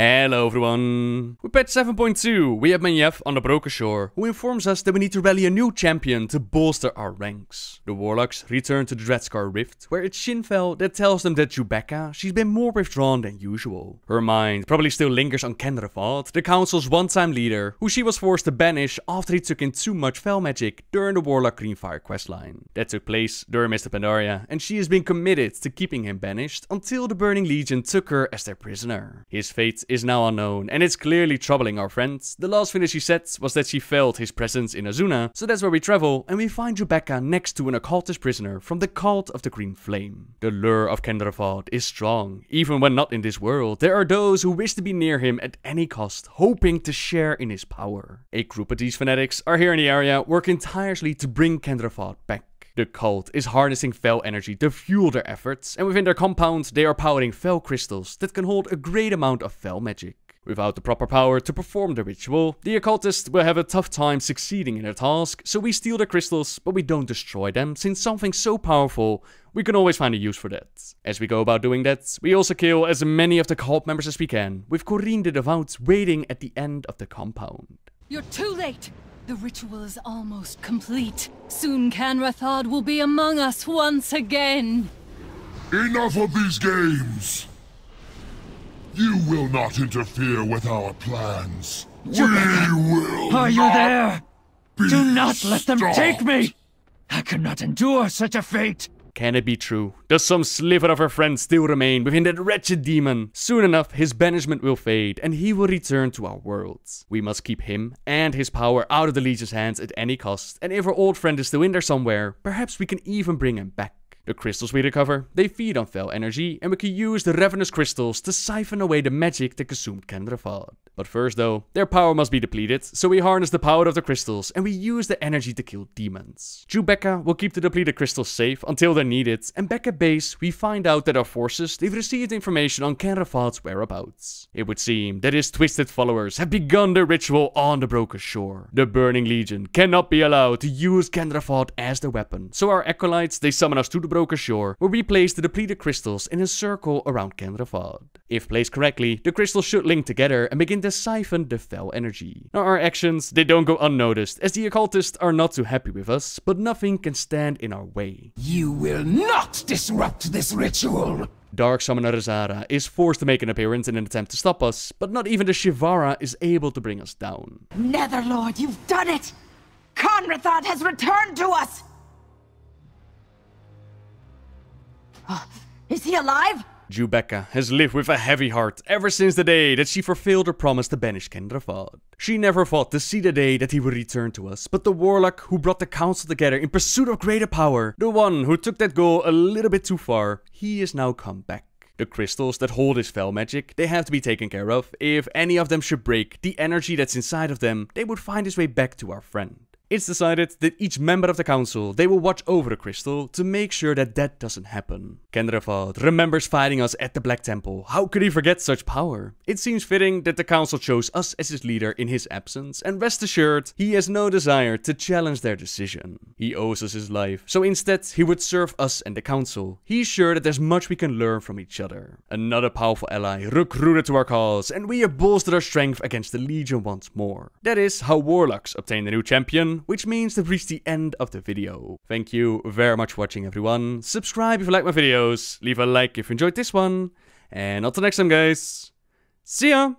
Hello everyone! With Patch 7.2, we have Manjev on the Broken Shore, who informs us that we need to rally a new champion to bolster our ranks. The Warlocks return to the Dreadscar Rift, where it's Shinfell that tells them that Jubeka, she's been more withdrawn than usual. Her mind probably still lingers on Kendra'Vad, the council's one-time leader, who she was forced to banish after he took in too much Fel magic during the Warlock Greenfire questline. That took place during Mists of Pandaria, and she has been committed to keeping him banished until the Burning Legion took her as their prisoner. His fate is now unknown, and it's clearly troubling our friends. The last thing that she said was that she felt his presence in Azuna, so that's where we travel, and we find Jubeka next to an occultist prisoner from the Cult of the Green Flame. The lure of Kendra'Vad is strong. Even when not in this world, there are those who wish to be near him at any cost, hoping to share in his power. A group of these fanatics are here in the area, working tirelessly to bring Kendra'Vad back. The cult is harnessing Fel energy to fuel their efforts, and within their compound they are powering Fel crystals that can hold a great amount of Fel magic. Without the proper power to perform the ritual, the occultists will have a tough time succeeding in their task, so we steal their crystals, but we don't destroy them, since something so powerful, we can always find a use for that. As we go about doing that, we also kill as many of the cult members as we can, with Corinne the Devout waiting at the end of the compound. You're too late! The ritual is almost complete. Soon Kanrethad will be among us once again. Enough of these games! You will not interfere with our plans. Jubeka, we will Are you there? Do not let them take me! I cannot endure such a fate! Can it be true? Does some sliver of her friend still remain within that wretched demon? Soon enough, his banishment will fade and he will return to our worlds. We must keep him and his power out of the Legion's hands at any cost, and if our old friend is still in there somewhere, perhaps we can even bring him back. The crystals we recover, they feed on Fel energy, and we can use the Ravenous crystals to siphon away the magic that consumed Kendra'Vad. But first though, their power must be depleted, so we harness the power of the crystals and we use the energy to kill demons. Jubeka will keep the depleted crystals safe until they're needed, and back at base we find out that our forces, they've received information on Kendra'Vad's whereabouts. It would seem that his twisted followers have begun their ritual on the Broken Shore. The Burning Legion cannot be allowed to use Kendra'Vad as their weapon, so our acolytes, they summon us to the Broken Shore, where we place the depleted crystals in a circle around Kendra'Vad. If placed correctly, the crystals should link together and begin to siphon the Fel energy. Now our actions, they don't go unnoticed, as the occultists are not too happy with us, but nothing can stand in our way. You will not disrupt this ritual! Dark Summoner Razara is forced to make an appearance in an attempt to stop us, but not even the Shivara is able to bring us down. Netherlord, you've done it! Kanrethad has returned to us! Is he alive? Jubeka has lived with a heavy heart ever since the day that she fulfilled her promise to banish Kendra'Vad. She never thought to see the day that he would return to us, but the warlock who brought the council together in pursuit of greater power, the one who took that goal a little bit too far, he has now come back. The crystals that hold his Fel magic, they have to be taken care of. If any of them should break, the energy that's inside of them, they would find its way back to our friend. It's decided that each member of the council, they will watch over the crystal to make sure that that doesn't happen. Kendra'Vad remembers fighting us at the Black Temple. How could he forget such power? It seems fitting that the council chose us as his leader in his absence, and rest assured, he has no desire to challenge their decision. He owes us his life, so instead he would serve us and the council. He's sure that there's much we can learn from each other. Another powerful ally recruited to our cause, and we have bolstered our strength against the Legion once more. That is how warlocks obtain a new champion, which means they've reached the end of the video. Thank you very much for watching everyone. Subscribe if you like my videos, leave a like if you enjoyed this one, and until next time guys, see ya!